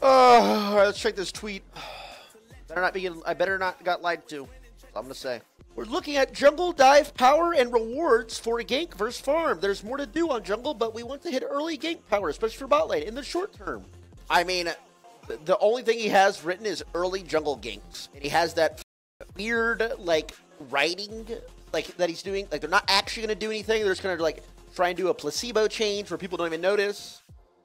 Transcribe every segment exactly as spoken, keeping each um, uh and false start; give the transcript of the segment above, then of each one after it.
Oh, all right, let's check this tweet. Better not be. I better not got lied to. I'm gonna say. We're looking at jungle dive power and rewards for gank versus farm. There's more to do on jungle, but we want to hit early gank power, especially for bot lane in the short term. I mean, the only thing he has written is early jungle ganks, and he has that weird like writing like that he's doing. Like they're not actually gonna do anything. They're just gonna like try and do a placebo change where people don't even notice.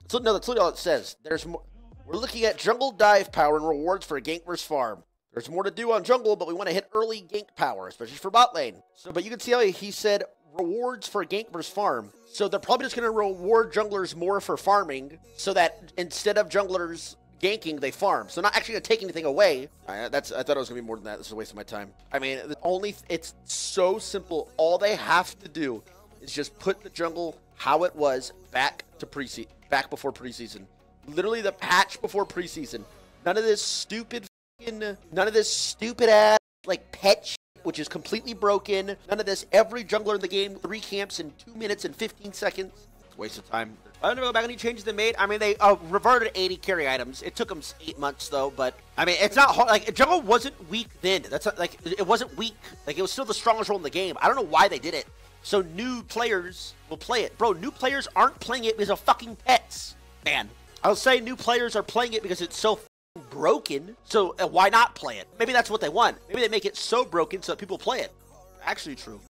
So no, that's literally all it says. There's more. We're looking at jungle dive power and rewards for gank versus farm. There's more to do on jungle, but we want to hit early gank power, especially for bot lane. So, but you can see how he said rewards for gank versus farm. So they're probably just going to reward junglers more for farming so that instead of junglers ganking, they farm. So not actually going to take anything away. I, that's, I thought it was going to be more than that. This is a waste of my time. I mean, the only it's so simple. All they have to do is just put the jungle how it was back to preseason, back before preseason. Literally the patch before preseason. None of this stupid... None of this stupid ass, like, pet shit, which is completely broken. None of this, every jungler in the game, three camps in two minutes and fifteen seconds. It's a waste of time. I don't know about any changes they made. I mean, they uh, reverted eighty carry items. It took them eight months, though, but... I mean, it's not hard. Like, jungle wasn't weak then. That's not, like, it wasn't weak. Like, it was still the strongest role in the game. I don't know why they did it. So new players will play it. Bro, new players aren't playing it because of fucking pets. Man, I'll say new players are playing it because it's so... broken, so why not play it? Maybe that's what they want. Maybe they make it so broken so that people play it. Actually true.